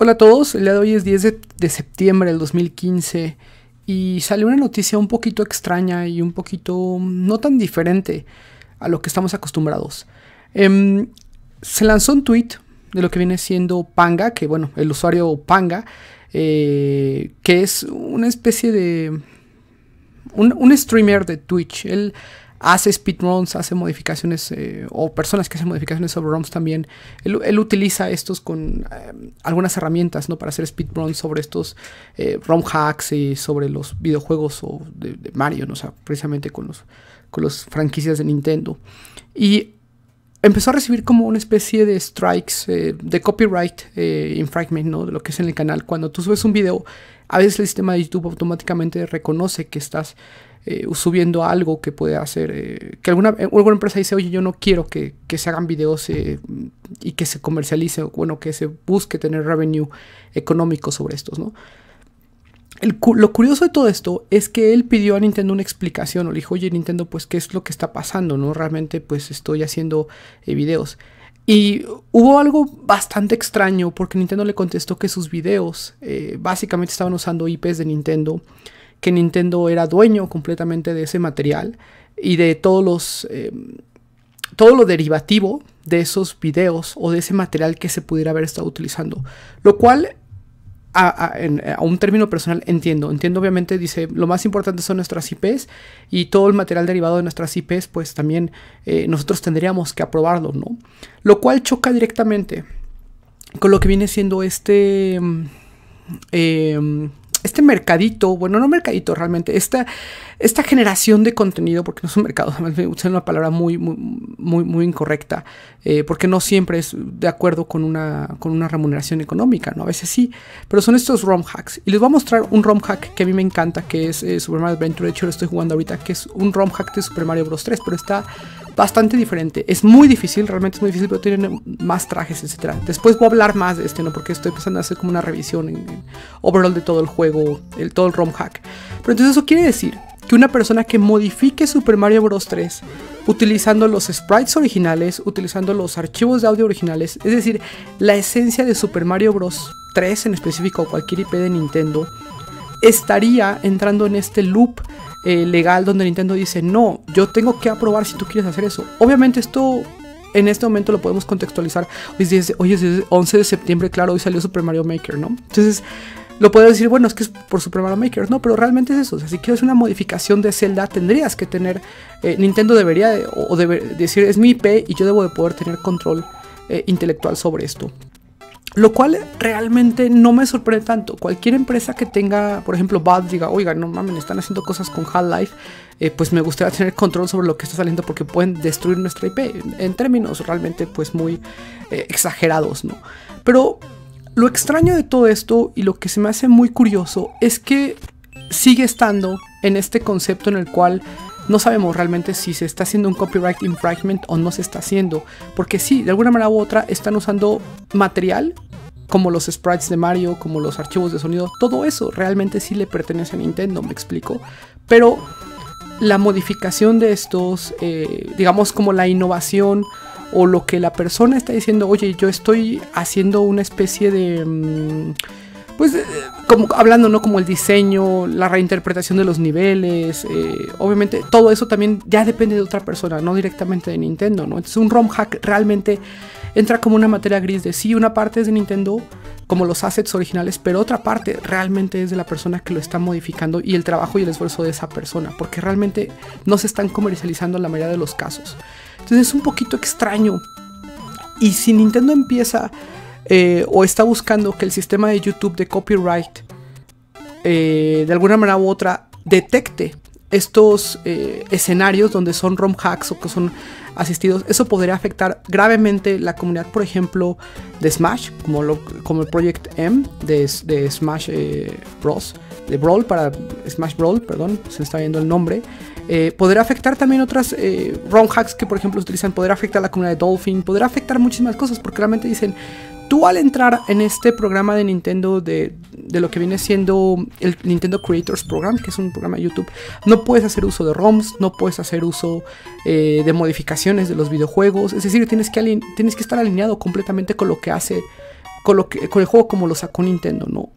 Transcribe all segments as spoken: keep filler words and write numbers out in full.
Hola a todos, el día de hoy es diez de septiembre del dos mil quince y salió una noticia un poquito extraña y un poquito no tan diferente a lo que estamos acostumbrados. Eh, se lanzó un tweet de lo que viene siendo Panga, que bueno, el usuario Panga, eh, que es una especie de... Un, un streamer de Twitch. Él hace speedruns, hace modificaciones eh, o personas que hacen modificaciones sobre ROMs también. Él, él utiliza estos con eh, algunas herramientas, ¿no?, para hacer speedruns sobre estos eh, ROM hacks y sobre los videojuegos o de, de Mario, ¿no? O sea, precisamente con los con las franquicias de Nintendo. Y empezó a recibir como una especie de strikes, eh, de copyright eh, infringement, ¿no?, de lo que es en el canal. Cuando tú subes un video, a veces el sistema de YouTube automáticamente reconoce que estás eh, subiendo algo que puede hacer... Eh, que alguna, alguna empresa dice, oye, yo no quiero que, que se hagan videos eh, y que se comercialice, o bueno, que se busque tener revenue económico sobre estos, ¿no? El cu lo curioso de todo esto es que él pidió a Nintendo una explicación, o le dijo, oye, Nintendo, pues, ¿qué es lo que está pasando? ¿No? Realmente, pues, estoy haciendo eh, videos. Y hubo algo bastante extraño, porque Nintendo le contestó que sus videos eh, básicamente estaban usando I Pes de Nintendo, que Nintendo era dueño completamente de ese material y de todos los... Eh, todo lo derivativo de esos videos o de ese material que se pudiera haber estado utilizando, lo cual... A, a, en, a un término personal entiendo, entiendo obviamente, dice, lo más importante son nuestras I Pes y todo el material derivado de nuestras I Pes, pues también eh, nosotros tendríamos que aprobarlo, ¿no? Lo cual choca directamente con lo que viene siendo este eh, este mercadito, bueno, no mercadito realmente, esta, esta generación de contenido, porque no es un mercado, además me usan una palabra muy, muy, muy, muy incorrecta, eh, porque no siempre es de acuerdo con una, con una remuneración económica, ¿no? A veces sí, pero son estos ROM hacks. Y les voy a mostrar un ROM hack que a mí me encanta, que es eh, Super Mario Adventure. De hecho, lo estoy jugando ahorita, que es un ROM hack de Super Mario Bros tres, pero está bastante diferente. Es muy difícil, realmente es muy difícil, pero tienen más trajes, etcétera. Después voy a hablar más de este, ¿no?, porque estoy empezando a hacer como una revisión en, en overall de todo el juego, el, todo el ROM hack. Pero entonces eso quiere decir que una persona que modifique Super Mario Bros tres utilizando los sprites originales, utilizando los archivos de audio originales, es decir, la esencia de Super Mario Bros tres en específico, o cualquier I P de Nintendo, estaría entrando en este loop eh, legal donde Nintendo dice, no, yo tengo que aprobar si tú quieres hacer eso. Obviamente esto... En este momento lo podemos contextualizar. Hoy es once de septiembre, claro, hoy salió Super Mario Maker, ¿no? Entonces, lo puedo decir, bueno, es que es por Super Mario Maker, ¿no? Pero realmente es eso. O sea, si quieres una modificación de Zelda, tendrías que tener... Eh, Nintendo debería, de, o debe decir, es mi I P y yo debo de poder tener control eh, intelectual sobre esto. Lo cual realmente no me sorprende tanto. Cualquier empresa que tenga, por ejemplo, B A D, diga, oiga, no mames, están haciendo cosas con Half-Life, eh, pues me gustaría tener control sobre lo que está saliendo porque pueden destruir nuestra I P. En términos realmente, pues, muy eh, exagerados, ¿no? Pero lo extraño de todo esto y lo que se me hace muy curioso es que sigue estando en este concepto en el cual... No sabemos realmente si se está haciendo un copyright infringement o no se está haciendo. Porque sí, de alguna manera u otra están usando material como los sprites de Mario, como los archivos de sonido. Todo eso realmente sí le pertenece a Nintendo, me explico. Pero la modificación de estos, eh, digamos como la innovación o lo que la persona está diciendo, oye, yo estoy haciendo una especie de... Mmm, pues eh, como hablando, ¿no?, como el diseño, la reinterpretación de los niveles, eh, obviamente todo eso también ya depende de otra persona, no directamente de Nintendo, ¿no? Entonces un ROM hack realmente entra como una materia gris de sí, una parte es de Nintendo, como los assets originales, pero otra parte realmente es de la persona que lo está modificando y el trabajo y el esfuerzo de esa persona, porque realmente no se están comercializando en la mayoría de los casos. Entonces es un poquito extraño. Y si Nintendo empieza... Eh, o está buscando que el sistema de YouTube de copyright eh, de alguna manera u otra detecte estos eh, escenarios donde son ROM hacks o que son asistidos, eso podría afectar gravemente la comunidad, por ejemplo, de Smash, como, lo, como el Project M de, de Smash eh, Bros, de Brawl, para Smash Brawl, perdón, se está viendo el nombre. Eh, podrá afectar también otras eh, ROM hacks que, por ejemplo, se utilizan. Podrá afectar a la comunidad de Dolphin, podrá afectar muchísimas cosas, porque realmente dicen, tú al entrar en este programa de Nintendo, de, de lo que viene siendo el Nintendo Creators Program, que es un programa de YouTube, no puedes hacer uso de ROMs, no puedes hacer uso eh, de modificaciones de los videojuegos, es decir, tienes que, tienes que estar alineado completamente con lo que hace con, lo que, con el juego como lo sacó Nintendo, ¿no?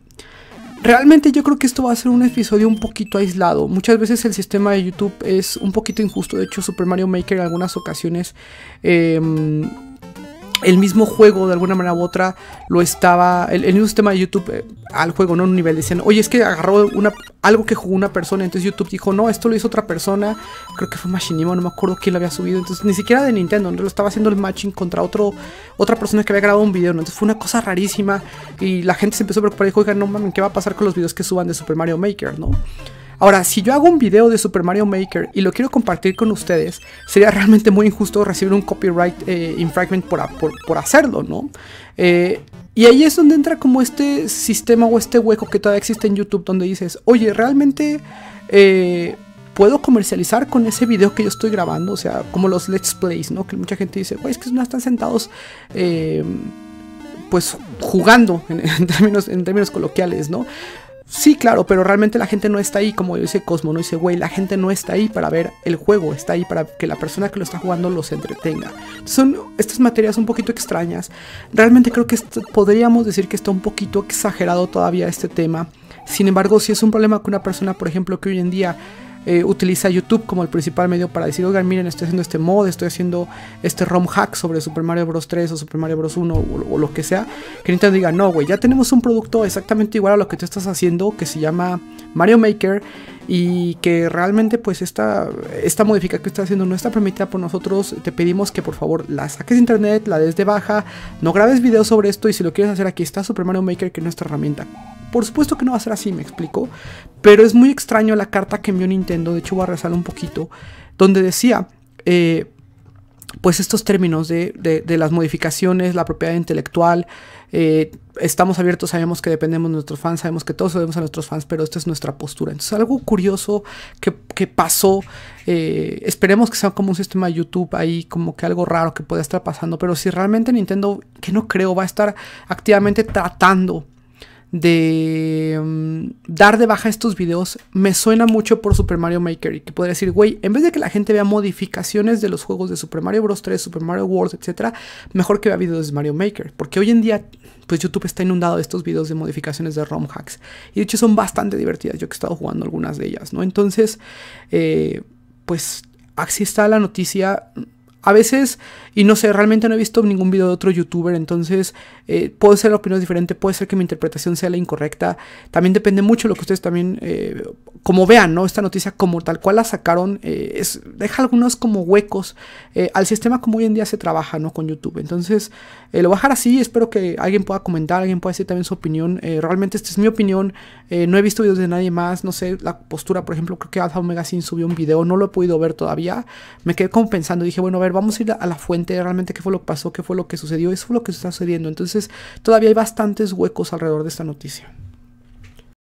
Realmente yo creo que esto va a ser un episodio un poquito aislado. Muchas veces el sistema de YouTube es un poquito injusto. De hecho, Super Mario Maker en algunas ocasiones... Eh, el mismo juego de alguna manera u otra lo estaba, el, el mismo sistema de YouTube eh, al juego, no en un nivel, decían, oye, es que agarró una, algo que jugó una persona, entonces YouTube dijo, no, esto lo hizo otra persona, creo que fue Machinimo, no me acuerdo quién lo había subido, entonces ni siquiera de Nintendo, ¿no? Lo estaba haciendo el matching contra otro, otra persona que había grabado un video, ¿no? Entonces fue una cosa rarísima y la gente se empezó a preocupar y dijo, oiga, no mames, ¿qué va a pasar con los videos que suban de Super Mario Maker, no? Ahora, si yo hago un video de Super Mario Maker y lo quiero compartir con ustedes, sería realmente muy injusto recibir un copyright eh, infringement por, por, por hacerlo, ¿no? Eh, y ahí es donde entra como este sistema o este hueco que todavía existe en YouTube, donde dices, oye, realmente eh, puedo comercializar con ese video que yo estoy grabando, o sea, como los Let's Plays, ¿no? Que mucha gente dice, güey, es que no están sentados... Eh, pues jugando, en, en, términos, en términos coloquiales, ¿no? Sí, claro, pero realmente la gente no está ahí, como dice Cosmo, no dice, güey, la gente no está ahí para ver el juego, está ahí para que la persona que lo está jugando los entretenga. Son estas materias un poquito extrañas. Realmente creo que podríamos decir que está un poquito exagerado todavía este tema. Sin embargo, si es un problema que una persona, por ejemplo, que hoy en día eh, utiliza YouTube como el principal medio para decir, oigan, miren, estoy haciendo este mod, estoy haciendo este ROM hack sobre Super Mario Bros tres o Super Mario Bros uno o, o lo que sea, que Nintendo diga, no, güey, ya tenemos un producto exactamente igual a lo que tú estás haciendo, que se llama Mario Maker, y que realmente pues esta, esta modificación que estás haciendo no está permitida por nosotros, te pedimos que por favor la saques de internet, la des de baja, no grabes videos sobre esto, y si lo quieres hacer aquí está Super Mario Maker, que es nuestra herramienta. Por supuesto que no va a ser así, me explico, pero es muy extraño la carta que envió Nintendo, de hecho voy a rezar un poquito, donde decía, eh, pues estos términos de, de, de las modificaciones, la propiedad intelectual, eh, estamos abiertos, sabemos que dependemos de nuestros fans, sabemos que todos debemos a nuestros fans, pero esta es nuestra postura. Entonces algo curioso que, que pasó, eh, esperemos que sea como un sistema de YouTube ahí, como que algo raro que pueda estar pasando, pero si realmente Nintendo, que no creo, va a estar activamente tratando de um, dar de baja estos videos, me suena mucho por Super Mario Maker, y que podría decir, güey, en vez de que la gente vea modificaciones de los juegos de Super Mario Bros tres, Super Mario World, etcétera, mejor que vea videos de Mario Maker, porque hoy en día pues YouTube está inundado de estos videos de modificaciones de ROM hacks, y de hecho son bastante divertidas, yo que he estado jugando algunas de ellas, ¿no? Entonces, eh, pues así está la noticia. A veces, y no sé, realmente no he visto ningún video de otro youtuber, entonces eh, puede ser la opinión diferente, puede ser que mi interpretación sea la incorrecta. También depende mucho de lo que ustedes también, eh, como vean, ¿no? Esta noticia como tal cual la sacaron, eh, es, deja algunos como huecos eh, al sistema como hoy en día se trabaja, ¿no? Con YouTube. Entonces, eh, lo voy a dejar así, espero que alguien pueda comentar, alguien pueda decir también su opinión. Eh, realmente esta es mi opinión, eh, no he visto videos de nadie más, no sé, la postura, por ejemplo, creo que Alpha Magazine subió un video, no lo he podido ver todavía. Me quedé como pensando, dije, bueno, a ver, vamos a ir a la fuente, realmente qué fue lo que pasó, qué fue lo que sucedió, eso fue lo que está sucediendo. Entonces todavía hay bastantes huecos alrededor de esta noticia.